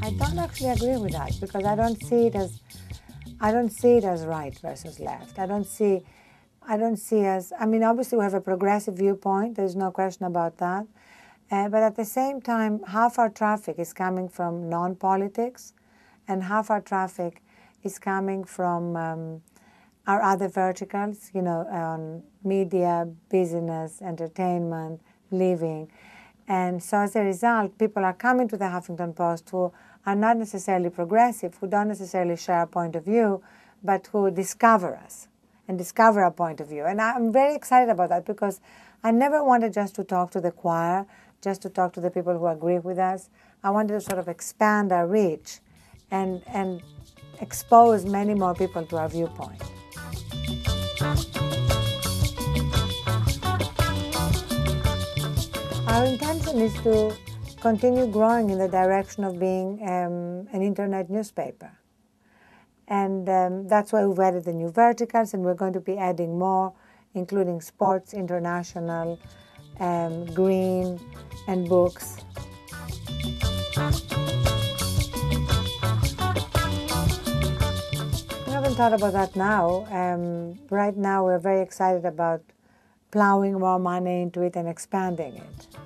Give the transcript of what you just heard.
I don't actually agree with that because I don't see it as right versus left. I don't see as, I mean, obviously we have a progressive viewpoint, there's no question about that. But at the same time, half our traffic is coming from non-politics and half our traffic is coming from our other verticals, you know, on media, business, entertainment, living. And so as a result, people are coming to the Huffington Post who are not necessarily progressive, who don't necessarily share our point of view, but who discover us and discover our point of view. And I'm very excited about that because I never wanted just to talk to the choir, just to talk to the people who agree with us. I wanted to sort of expand our reach and expose many more people to our viewpoint. Our intention is to continue growing in the direction of being an internet newspaper. And that's why we've added the new verticals, and we're going to be adding more, including sports, international, green, and books. We haven't thought about that now. Right now we're very excited about plowing more money into it and expanding it.